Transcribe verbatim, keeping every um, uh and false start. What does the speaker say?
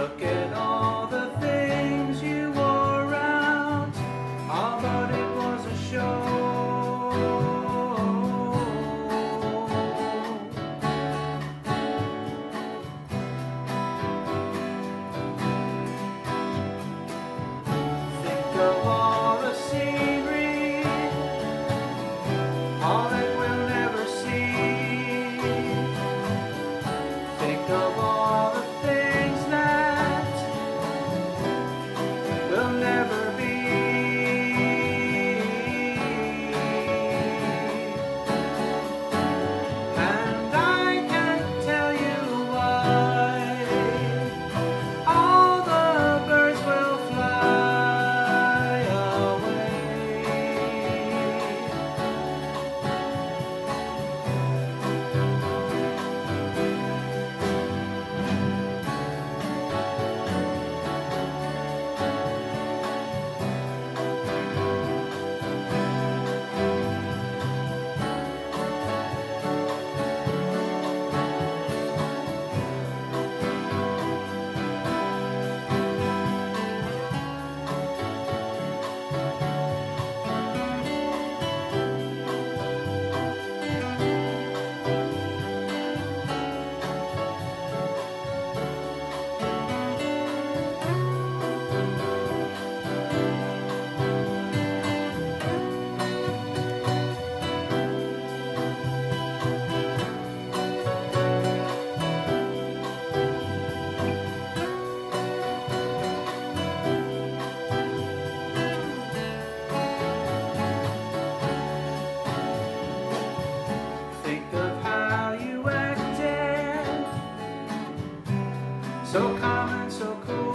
Look at all the things you wore around, although it was a show. Think of all the scenery, all that we'll never see. Think of all so common, so cool.